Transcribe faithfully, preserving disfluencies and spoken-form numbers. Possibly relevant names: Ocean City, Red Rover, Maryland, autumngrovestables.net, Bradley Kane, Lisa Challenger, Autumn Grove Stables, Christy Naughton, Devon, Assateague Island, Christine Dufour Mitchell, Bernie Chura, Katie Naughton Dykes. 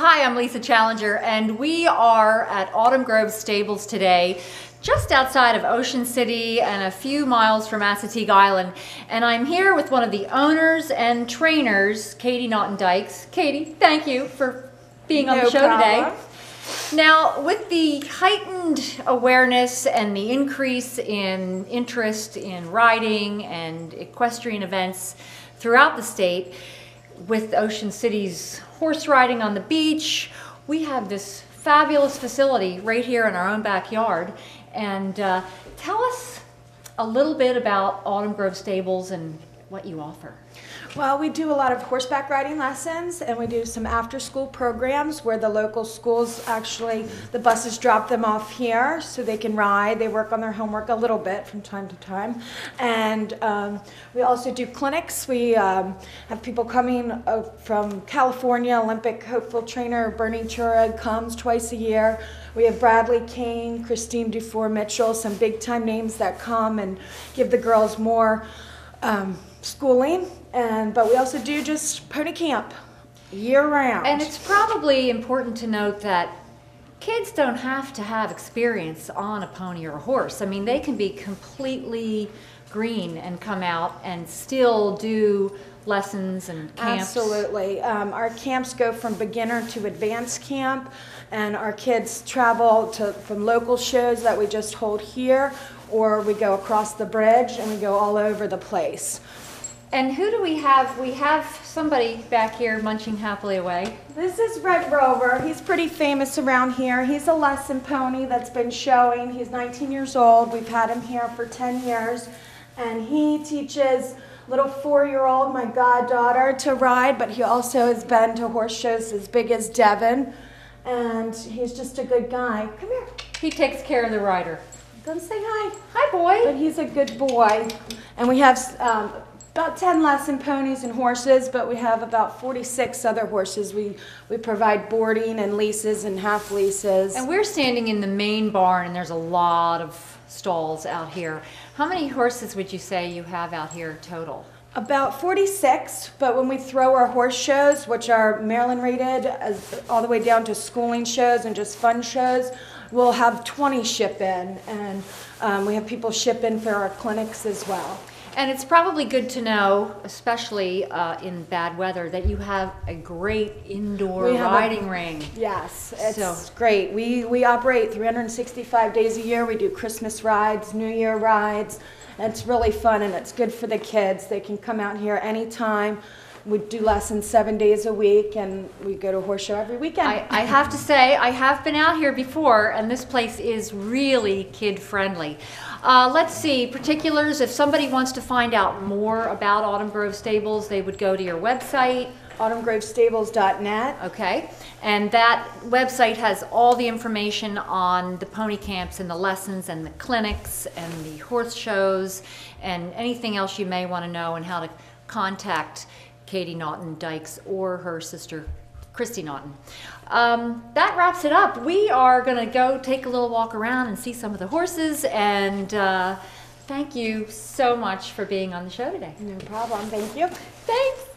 Hi, I'm Lisa Challenger, and we are at Autumn Grove Stables today, just outside of Ocean City and a few miles from Assateague Island. And I'm here with one of the owners and trainers, Katie Naughton Dykes. Katie, thank you for being on the show today. Now, with the heightened awareness and the increase in interest in riding and equestrian events throughout the state, with Ocean City's horse riding on the beach, we have this fabulous facility right here in our own backyard. And uh, tell us a little bit about Autumn Grove Stables and what you offer. Well, we do a lot of horseback riding lessons, and we do some after-school programs where the local schools actually, the buses drop them off here so they can ride. They work on their homework a little bit from time to time. And um, we also do clinics. We um, have people coming uh, from California. Olympic hopeful trainer Bernie Chura comes twice a year. We have Bradley Kane, Christine Dufour Mitchell, some big-time names that come and give the girls more um, schooling. And but we also do just pony camp year-round. And it's probably important to note that kids don't have to have experience on a pony or a horse. I mean, they can be completely green and come out and still do lessons and camps. Absolutely. Um, our camps go from beginner to advanced camp, and our kids travel to from local shows that we just hold here, or we go across the bridge and we go all over the place. And who do we have? We have somebody back here munching happily away. This is Red Rover. He's pretty famous around here. He's a lesson pony that's been showing. He's nineteen years old. We've had him here for ten years. And he teaches little four-year-old, my goddaughter, to ride, but he also has been to horse shows as big as Devon. And he's just a good guy. Come here. He takes care of the rider. Don't say hi. Hi, boy. But he's a good boy. And we have... Um, about ten lesson ponies and horses, but we have about forty-six other horses. We, we provide boarding and leases and half leases. And we're standing in the main barn, and there's a lot of stalls out here. How many horses would you say you have out here total? About forty-six, but when we throw our horse shows, which are Maryland rated, as, all the way down to schooling shows and just fun shows, we'll have twenty ship in, and um, we have people ship in for our clinics as well. And it's probably good to know, especially uh, in bad weather, that you have a great indoor riding a, ring. Yes, it's so great. We, we operate three hundred sixty-five days a year. We do Christmas rides, New Year rides. And it's really fun, and it's good for the kids. They can come out here anytime. We do lessons seven days a week, and we go to a horse show every weekend. I, I have to say, I have been out here before, and this place is really kid-friendly. Uh, let's see, particulars, if somebody wants to find out more about Autumn Grove Stables, they would go to your website. autumn grove stables dot net. Okay, and that website has all the information on the pony camps and the lessons and the clinics and the horse shows and anything else you may want to know and how to contact Katie Naughton Dykes or her sister Christy Naughton. Um, that wraps it up. We are going to go take a little walk around and see some of the horses, and uh, thank you so much for being on the show today. No problem. Thank you. Thanks.